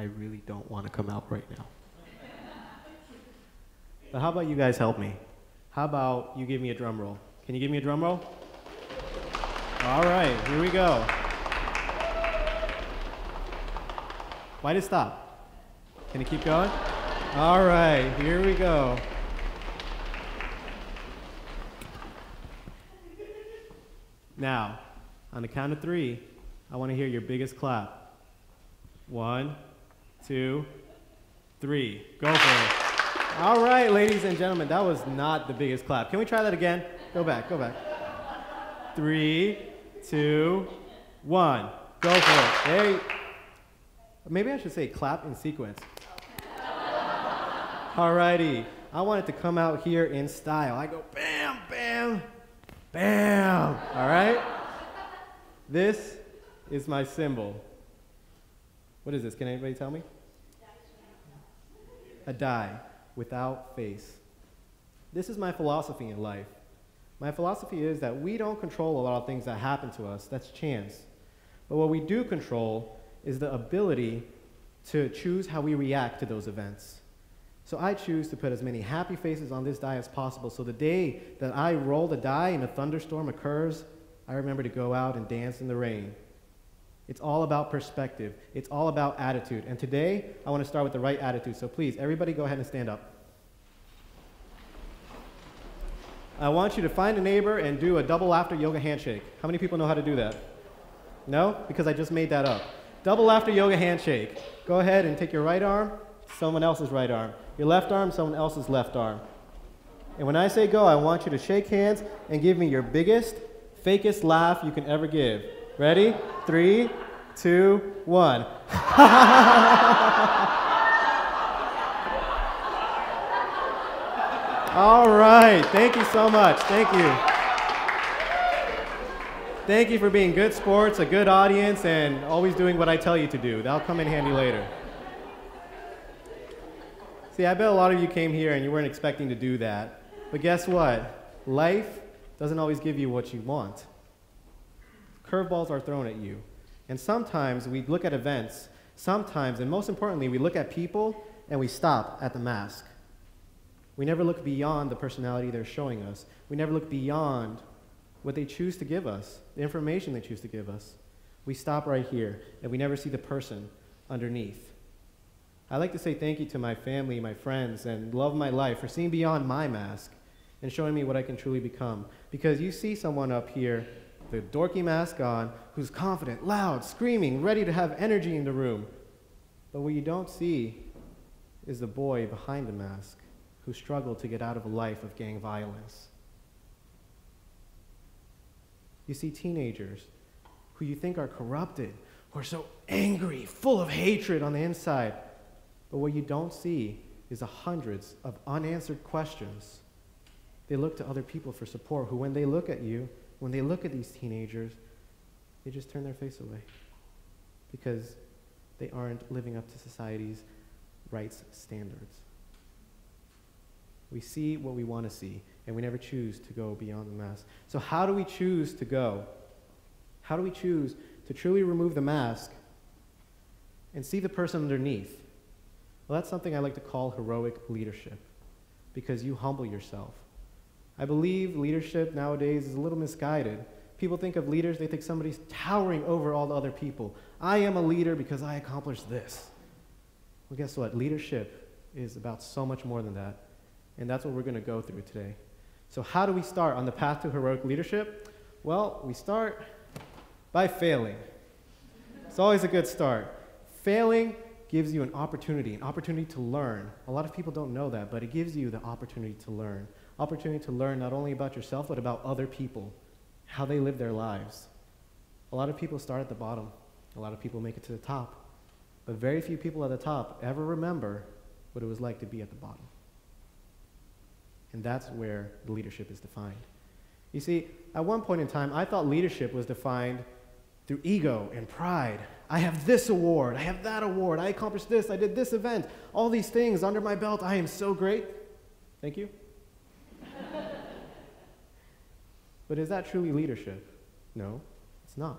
I really don't want to come out right now. But how about you guys help me? How about you give me a drum roll? Can you give me a drum roll? All right, here we go. Why did it stop? Can it keep going? All right, here we go. Now, on the count of three, I want to hear your biggest clap. 1, 2, 3. Go for it. All right, ladies and gentlemen, that was not the biggest clap. Can we try that again? Go back, go back. 3, 2, 1. Go for it. Hey, maybe I should say clap in sequence. All righty, I want it to come out here in style. I go bam, bam. Bam! All right? This is my symbol. What is this? Can anybody tell me? A die without face. This is my philosophy in life. My philosophy is that we don't control a lot of things that happen to us. That's chance. But what we do control is the ability to choose how we react to those events. So I choose to put as many happy faces on this die as possible, so the day that I roll the die and a thunderstorm occurs, I remember to go out and dance in the rain. It's all about perspective. It's all about attitude. And today, I want to start with the right attitude. So please, everybody go ahead and stand up. I want you to find a neighbor and do a double after yoga handshake. How many people know how to do that? No? Because I just made that up. Double after yoga handshake. Go ahead and take your right arm, someone else's right arm. Your left arm, someone else's left arm. And when I say go, I want you to shake hands and give me your biggest, fakest laugh you can ever give. Ready? 3, 2, 1. All right, thank you so much, thank you. Thank you for being good sports, a good audience, and always doing what I tell you to do. That'll come in handy later. See, I bet a lot of you came here and you weren't expecting to do that. But guess what? Life doesn't always give you what you want. Curveballs are thrown at you. And sometimes we look at events, sometimes, and most importantly, we look at people and we stop at the mask. We never look beyond the personality they're showing us. We never look beyond what they choose to give us, the information they choose to give us. We stop right here and we never see the person underneath. I like to say thank you to my family, my friends, and love my life for seeing beyond my mask and showing me what I can truly become. Because you see someone up here, the dorky mask on, who's confident, loud, screaming, ready to have energy in the room. But what you don't see is the boy behind the mask who struggled to get out of a life of gang violence. You see teenagers who you think are corrupted, who are so angry, full of hatred on the inside. But what you don't see is the hundreds of unanswered questions. They look to other people for support, who when they look at you, when they look at these teenagers, they just turn their face away because they aren't living up to society's rights standards. We see what we want to see, and we never choose to go beyond the mask. So how do we choose to go? How do we choose to truly remove the mask and see the person underneath? Well, that's something I like to call heroic leadership, because you humble yourself. I believe leadership nowadays is a little misguided. People think of leaders, they think somebody's towering over all the other people. I am a leader because I accomplished this. Well, guess what? Leadership is about so much more than that, and that's what we're going to go through today. So how do we start on the path to heroic leadership? Well, we start by failing. It's always a good start. Failing gives you an opportunity to learn. A lot of people don't know that, but it gives you the opportunity to learn. Opportunity to learn not only about yourself, but about other people, how they live their lives. A lot of people start at the bottom. A lot of people make it to the top. But very few people at the top ever remember what it was like to be at the bottom. And that's where the leadership is defined. You see, at one point in time, I thought leadership was defined through ego and pride. I have this award, I have that award, I accomplished this, I did this event, all these things under my belt, I am so great. Thank you. But is that truly leadership? No, it's not.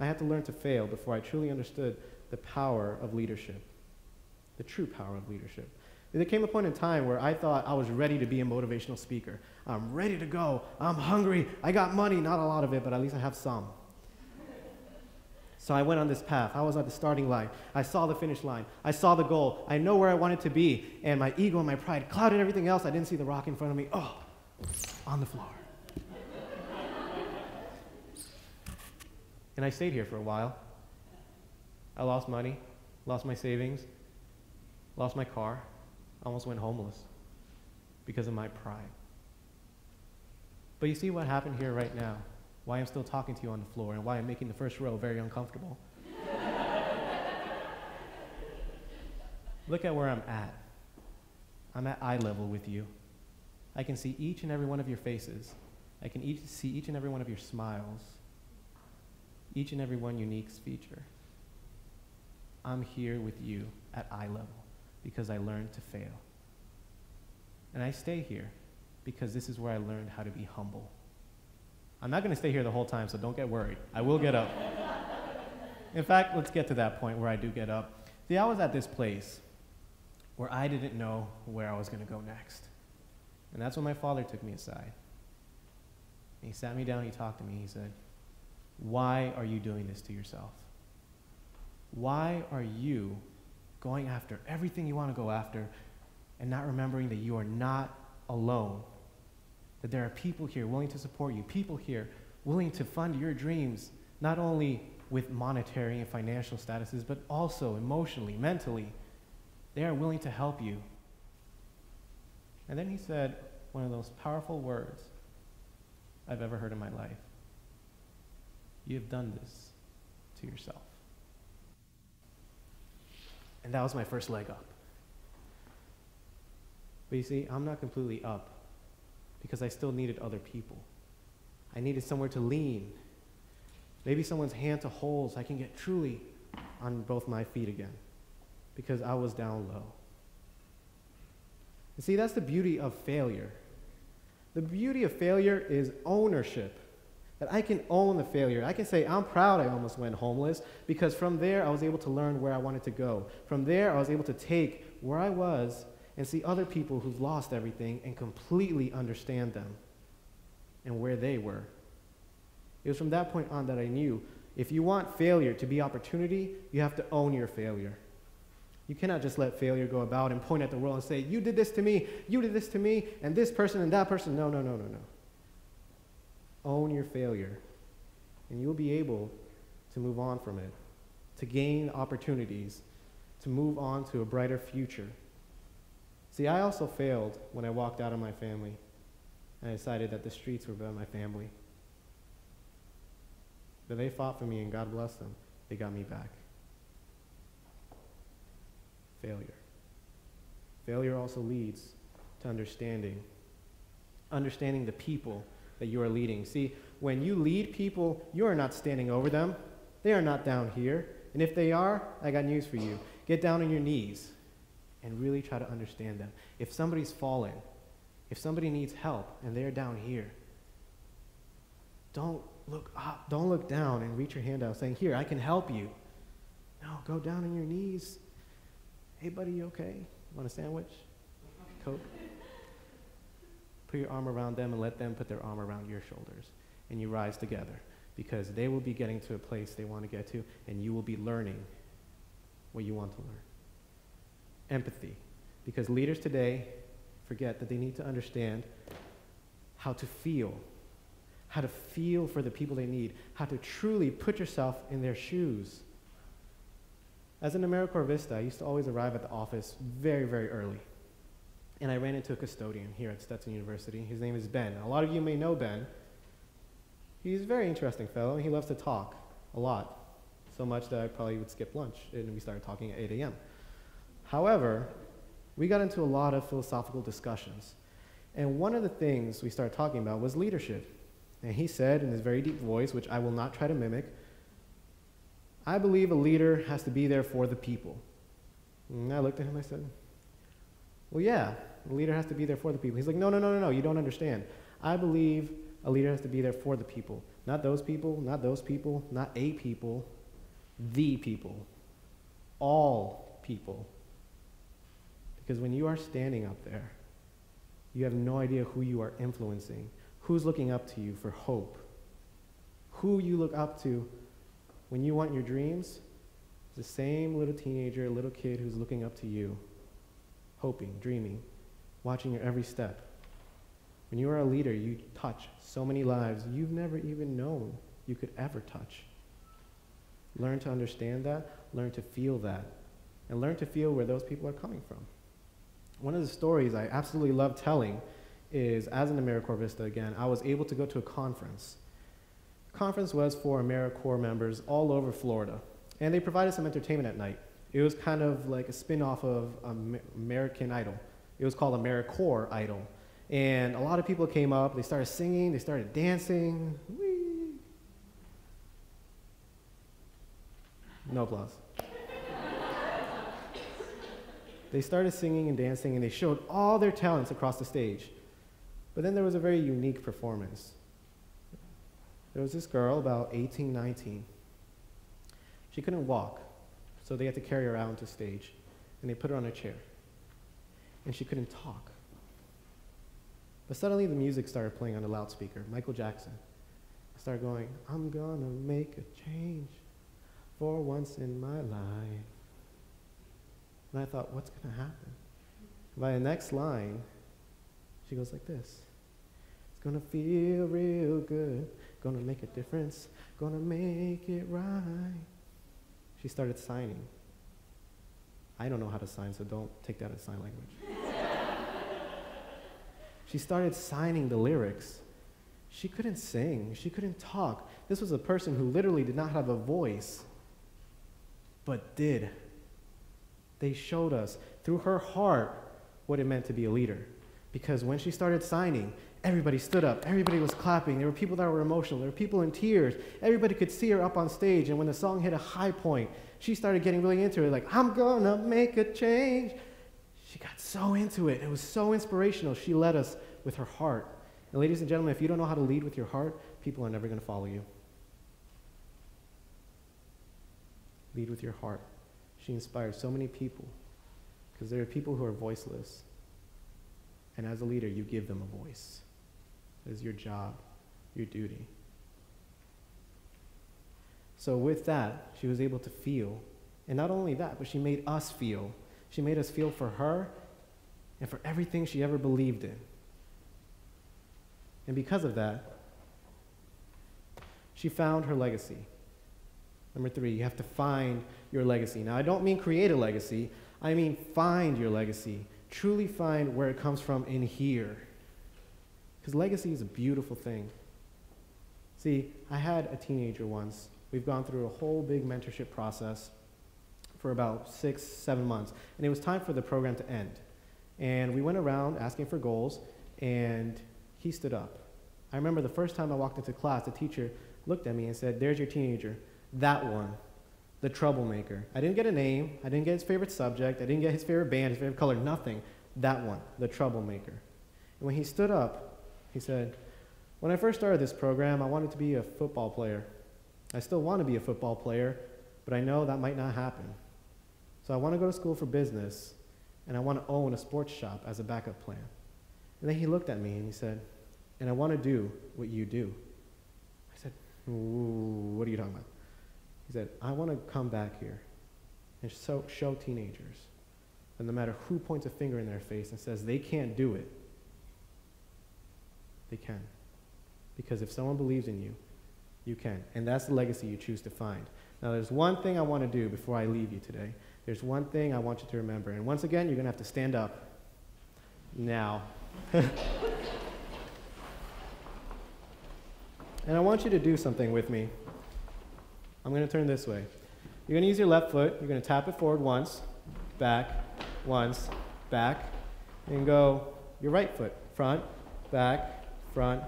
I had to learn to fail before I truly understood the power of leadership. the true power of leadership. There came a point in time where I thought I was ready to be a motivational speaker. I'm ready to go. I'm hungry. I got money. Not a lot of it, but at least I have some. So I went on this path. I was at the starting line. I saw the finish line. I saw the goal. I know where I wanted to be. And my ego and my pride clouded everything else. I didn't see the rock in front of me. Oh, on the floor. And I stayed here for a while. I lost money, lost my savings, lost my car. I almost went homeless because of my pride. But you see what happened here right now, why I'm still talking to you on the floor and why I'm making the first row very uncomfortable. Look at where I'm at. I'm at eye level with you. I can see each and every one of your faces. I can see each and every one of your smiles, each and every one unique feature. I'm here with you at eye level, because I learned to fail. And I stay here because this is where I learned how to be humble. I'm not going to stay here the whole time, so don't get worried. I will get up. In fact, let's get to that point where I do get up. See, I was at this place where I didn't know where I was going to go next. And that's when my father took me aside. And he sat me down, he talked to me, he said, "Why are you doing this to yourself? Why are you going after everything you want to go after and not remembering that you are not alone, that there are people here willing to support you, people here willing to fund your dreams, not only with monetary and financial statuses, but also emotionally, mentally. They are willing to help you." And then he said one of the most powerful words I've ever heard in my life. "You have done this to yourself." And that was my first leg up. But you see, I'm not completely up because I still needed other people. I needed somewhere to lean, maybe someone's hand to hold so I can get truly on both my feet again, because I was down low. And see, that's the beauty of failure. The beauty of failure is ownership, that I can own the failure. I can say, I'm proud I almost went homeless, because from there I was able to learn where I wanted to go. From there I was able to take where I was and see other people who've lost everything and completely understand them and where they were. It was from that point on that I knew, if you want failure to be opportunity, you have to own your failure. You cannot just let failure go about and point at the world and say, "You did this to me, you did this to me, and this person and that person." No, no, no, no, no. Own your failure, and you'll be able to move on from it, to gain opportunities, to move on to a brighter future. See, I also failed when I walked out of my family, and I decided that the streets were about my family. But they fought for me, and God bless them, they got me back. Failure. Failure also leads to understanding. Understanding the people that you are leading. See, when you lead people, you are not standing over them. They are not down here. And if they are, I got news for you. Get down on your knees and really try to understand them. If somebody's fallen, if somebody needs help and they're down here, don't look up, don't look down and reach your hand out saying, "Here, I can help you." No, go down on your knees. "Hey buddy, you okay? Want a sandwich? Coke?" Put your arm around them and let them put their arm around your shoulders. And you rise together, because they will be getting to a place they want to get to, and you will be learning what you want to learn. Empathy, because leaders today forget that they need to understand how to feel for the people they need, how to truly put yourself in their shoes. As an AmeriCorps VISTA, I used to always arrive at the office very, very early. And I ran into a custodian here at Stetson University. His name is Ben. A lot of you may know Ben. He's a very interesting fellow, and he loves to talk a lot, so much that I probably would skip lunch, and we started talking at 8 a.m. However, we got into a lot of philosophical discussions, and one of the things we started talking about was leadership. And he said in his very deep voice, which I will not try to mimic, "I believe a leader has to be there for the people." And I looked at him, I said, "Well, yeah. The leader has to be there for the people." He's like, "No, no, no, no, no, you don't understand. I believe a leader has to be there for the people. Not those people, not those people, not a people, the people. All people. Because when you are standing up there, you have no idea who you are influencing, who's looking up to you for hope, who you look up to when you want your dreams. It's the same little teenager, little kid who's looking up to you, hoping, dreaming, watching your every step. When you are a leader, you touch so many lives you've never even known you could ever touch. Learn to understand that, learn to feel that, and learn to feel where those people are coming from. One of the stories I absolutely love telling is, as an AmeriCorps VISTA again, I was able to go to a conference. The conference was for AmeriCorps members all over Florida, and they provided some entertainment at night. It was kind of like a spin-off of American Idol. It was called AmeriCorps Idol. And a lot of people came up, they started singing, they started dancing. Whee! No applause. They started singing and dancing, and they showed all their talents across the stage. But then there was a very unique performance. There was this girl, about 18, 19. She couldn't walk, so they had to carry her out onto stage, and they put her on a chair. And she couldn't talk. But suddenly the music started playing on a loudspeaker, Michael Jackson. I started going, I'm gonna make a change for once in my life. And I thought, what's gonna happen? By the next line, she goes like this. It's gonna feel real good, gonna make a difference, gonna make it right. She started signing. I don't know how to sign, so don't take that as sign language. She started signing the lyrics. She couldn't sing, she couldn't talk. This was a person who literally did not have a voice, but did. They showed us through her heart what it meant to be a leader. Because when she started signing, everybody stood up, everybody was clapping, there were people that were emotional, there were people in tears, everybody could see her up on stage, and when the song hit a high point, she started getting really into it, like, I'm gonna make a change. She got so into it, it was so inspirational. She led us with her heart. And ladies and gentlemen, if you don't know how to lead with your heart, people are never gonna follow you. Lead with your heart. She inspired so many people, because there are people who are voiceless. And as a leader, you give them a voice. That is your job, your duty. So with that, she was able to feel. And not only that, but she made us feel. She made us feel for her and for everything she ever believed in. And because of that, she found her legacy. Number three, you have to find your legacy. Now, I don't mean create a legacy. I mean find your legacy. Truly find where it comes from in here. Because legacy is a beautiful thing. See, I had a teenager once. We've gone through a whole big mentorship process for about 6, 7 months. And it was time for the program to end. And we went around asking for goals, and he stood up. I remember the first time I walked into class, the teacher looked at me and said, there's your teenager, that one, the troublemaker. I didn't get a name, I didn't get his favorite subject, I didn't get his favorite band, his favorite color, nothing. That one, the troublemaker. And when he stood up, he said, when I first started this program, I wanted to be a football player. I still want to be a football player, but I know that might not happen. So I want to go to school for business, and I want to own a sports shop as a backup plan. And then he looked at me and he said, and I want to do what you do. I said, ooh, what are you talking about? He said, I want to come back here and show teenagers that no matter who points a finger in their face and says they can't do it, they can. Because if someone believes in you, you can. And that's the legacy you choose to find. Now, there's one thing I want to do before I leave you today. There's one thing I want you to remember. And once again, you're going to have to stand up now. And I want you to do something with me. I'm going to turn this way. You're going to use your left foot. You're going to tap it forward once, back, and go your right foot. Front, back. Good?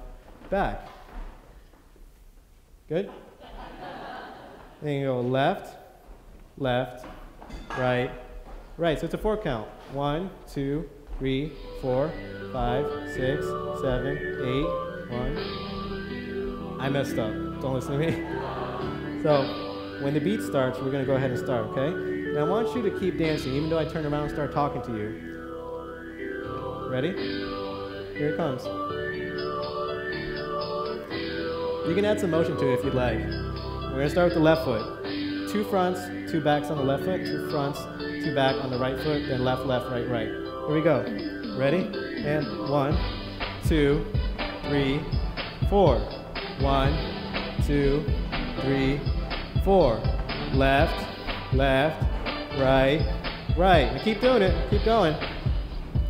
Then you go left, left, right. So it's a 4 count. 1, 2, 3, 4, 5, 6, 7, 8. 1. I messed up. Don't listen to me. So when the beat starts, we're going to go ahead and start, okay? Now I want you to keep dancing, even though I turn around and start talking to you. Ready? Here it comes. You can add some motion to it if you'd like. We're going to start with the left foot. Two fronts, two backs on the left foot, two fronts, two back on the right foot, then left, right, right. Here we go. Ready? And 1, 2, 3, 4. 1, 2, 3, 4. Left, right. Now keep doing it, keep going.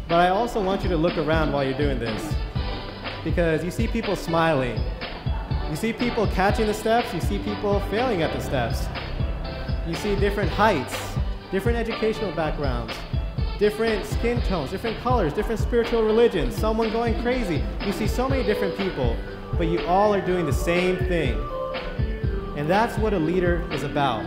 But I also want you to look around while you're doing this, because you see people smiling. You see people catching the steps, you see people failing at the steps. You see different heights, different educational backgrounds, different skin tones, different colors, different spiritual religions, someone going crazy. You see so many different people, but you all are doing the same thing. And that's what a leader is about.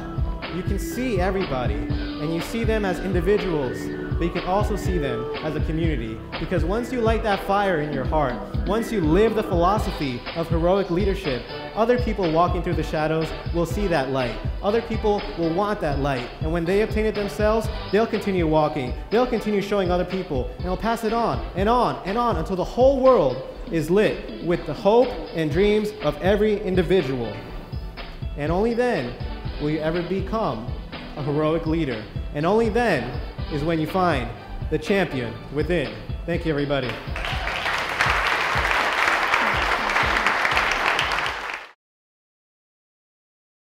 You can see everybody, and you see them as individuals, but you can also see them as a community. Because once you light that fire in your heart, once you live the philosophy of heroic leadership, other people walking through the shadows will see that light. Other people will want that light. And when they obtain it themselves, they'll continue walking. They'll continue showing other people, and they'll pass it on and on and on until the whole world is lit with the hope and dreams of every individual. And only then will you ever become a heroic leader. And only then is when you find the champion within. Thank you, everybody.